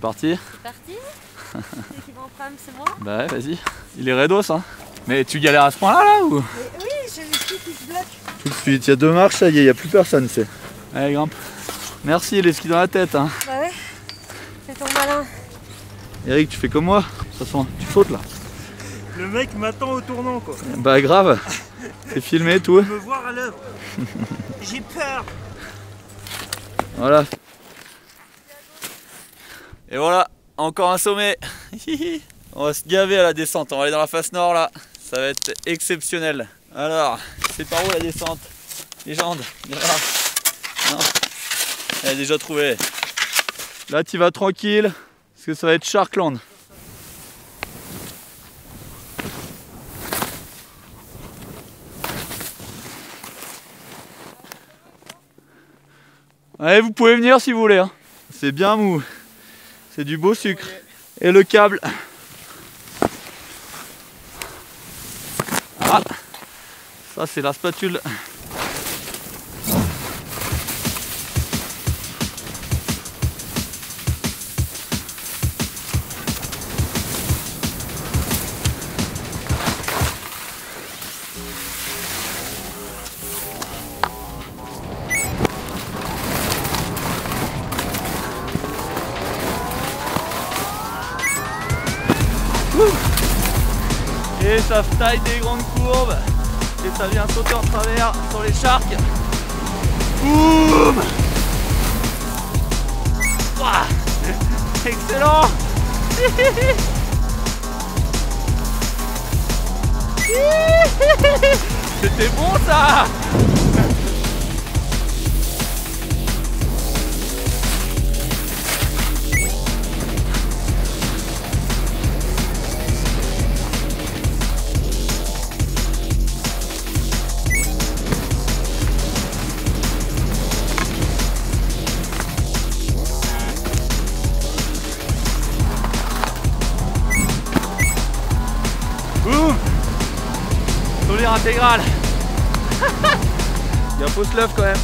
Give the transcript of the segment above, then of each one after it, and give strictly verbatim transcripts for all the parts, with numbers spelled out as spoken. C'est parti. C'est parti. C'est qui va en prime, c'est moi. Bah ouais, vas-y. Il est redos, hein. Mais tu galères à ce point-là, là, ou? Mais oui, j'ai les skis qui se bloquent. Tout de suite, il y a deux marches, ça y est, il n'y a plus personne, c'est. Allez, grimpe. Merci, les skis dans la tête, hein. Bah ouais, c'est ton malin. Eric, tu fais comme moi. Ça sent, tu sautes, là. Le mec m'attend au tournant, quoi. Bah grave. C'est filmé, tout. Je veux me voir à l'œuvre. J'ai peur. Voilà. Et voilà, encore un sommet. On va se gaver à la descente, on va aller dans la face nord là. Ça va être exceptionnel. Alors, c'est par où la descente? Légende. Non. Elle est déjà trouvée. Là tu vas tranquille, parce que ça va être Sharkland. Allez, vous pouvez venir si vous voulez. Hein. C'est bien mou. C'est du beau sucre. Et le câble. Ah, ça c'est la spatule. Et ça taille des grandes courbes et ça vient sauter en travers sur les sharks. Boum! Ouah, excellent! C'était bon ça! Intégrale. Il y a un faux love quand même.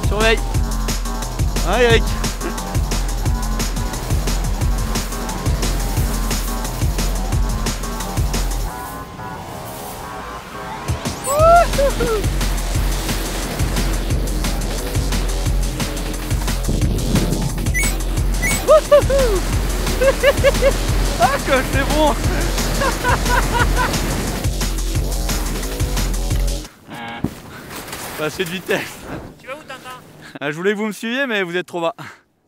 On surveille. Hein Eric? Ah comme c'est bon. Passer de vitesse. Tu vas où, Tintin? Je voulais que vous me suiviez, mais vous êtes trop bas.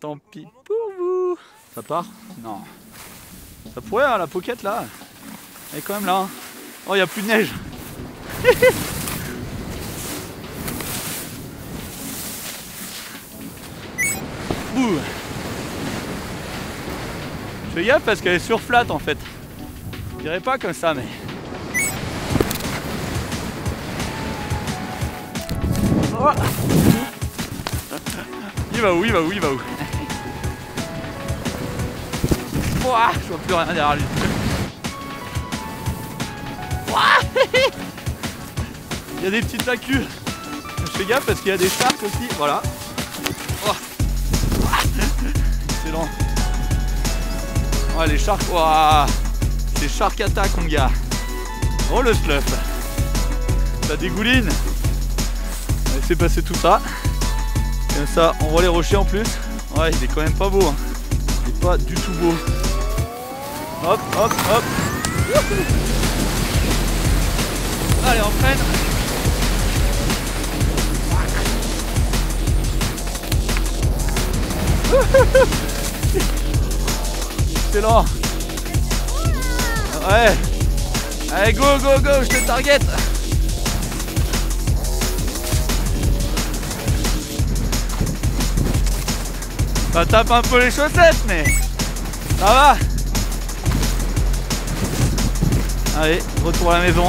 Tant pis pour vous. Ça part? Non. Ça pourrait, hein, la poquette là. Elle est quand même là. Hein. Oh, il n'y a plus de neige. Bouh. Je fais gaffe parce qu'elle est sur flat en fait. Je dirais pas comme ça, mais. Oh. Il va où, il va où, il va où? Oh, je vois plus rien derrière lui. Oh. Il y a des petites lacus. Je fais gaffe parce qu'il y a des sharks aussi. Voilà. Oh. Excellent. Oh, les sharks. Oh. C'est shark attack, mon gars. Oh, le slough. Ça dégouline. On va laisser passer tout ça, comme ça on voit les rochers en plus. Ouais, il est quand même pas beau, hein. Il est pas du tout beau. Hop, hop, hop. Allez, on freine. Excellent. Ouais. Allez, go, go, go, je te target. Ça tape un peu les chaussettes, mais ça va. Allez, retour à la maison.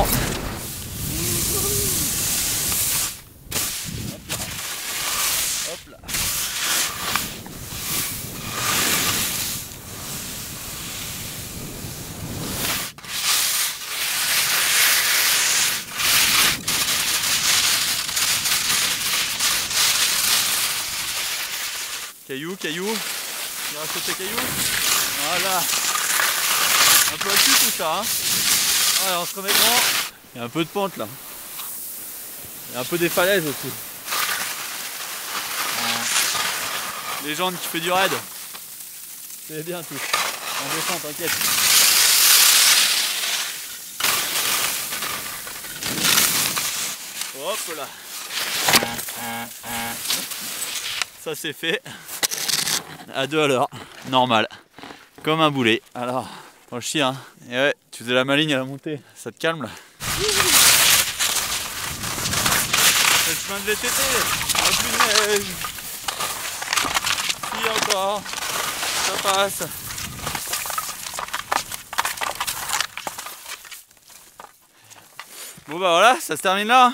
Hop là. Caillou, caillou. Il reste ces cailloux. Voilà. Un peu dessus tout ça. Hein. Voilà, on se remet devant. Il y a un peu de pente là. Il y a un peu des falaises aussi. Voilà. Légende qui fait du raid. C'est bien tout. On descend, t'inquiète. Hop là. Ça c'est fait. À deux à l'heure, normal, comme un boulet. Alors, t'en chies hein. Et ouais, tu faisais la maligne à la montée, ça te calme là. C'est le chemin de V T T, un peu de neige. Si encore, ça passe. Bon bah voilà, ça se termine là.